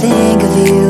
think of you.